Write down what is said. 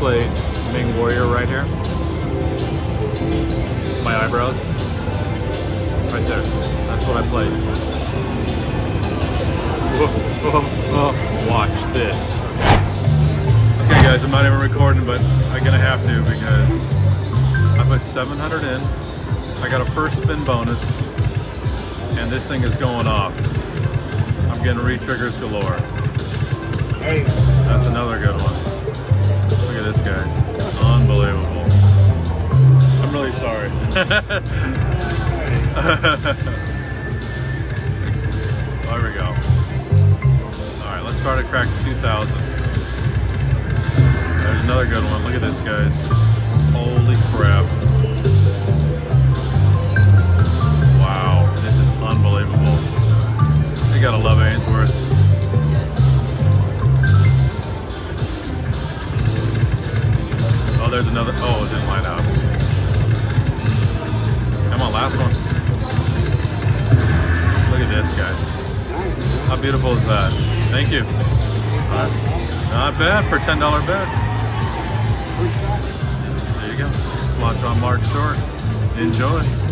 played Ming Warrior right here. My eyebrows. Right there. That's what I played. Watch this. Okay guys, I'm not even recording, but I'm gonna have to because I put 700 in. I got a first spin bonus, and this thing is going off. I'm getting re-triggers galore. Hey. That's another good one. Look at this, guys. Unbelievable. I'm really sorry. There we go. All right, let's try to crack 2,000. There's another good one. Look at this, guys. Holy crap. Wow, this is unbelievable. You gotta love Ainsworth. Oh, there's another. Oh, it didn't light up. Come on, last one. Look at this, guys. How beautiful is that? Thank you. Not bad for a $10 bet. There you go. Slot Drop Marc Short. Enjoy.